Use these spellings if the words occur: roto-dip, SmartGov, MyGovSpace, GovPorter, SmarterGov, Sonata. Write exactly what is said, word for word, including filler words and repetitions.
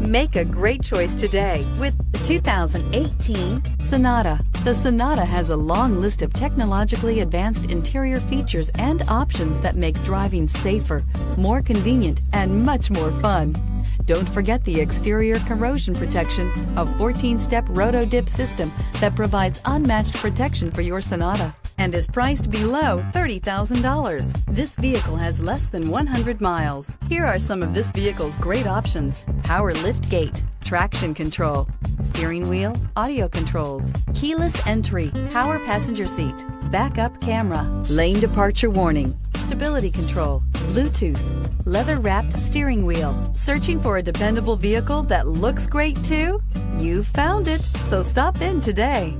Make a great choice today with the two thousand eighteen Sonata. The Sonata has a long list of technologically advanced interior features and options that make driving safer, more convenient, and much more fun. Don't forget the exterior corrosion protection, a fourteen-step roto-dip system that provides unmatched protection for your Sonata and is priced below thirty thousand dollars. This vehicle has less than one hundred miles. Here are some of this vehicle's great options: power lift gate, traction control, steering wheel audio controls, keyless entry, power passenger seat, backup camera, lane departure warning, stability control, Bluetooth, leather-wrapped steering wheel. Searching for a dependable vehicle that looks great too? You found it, so stop in today.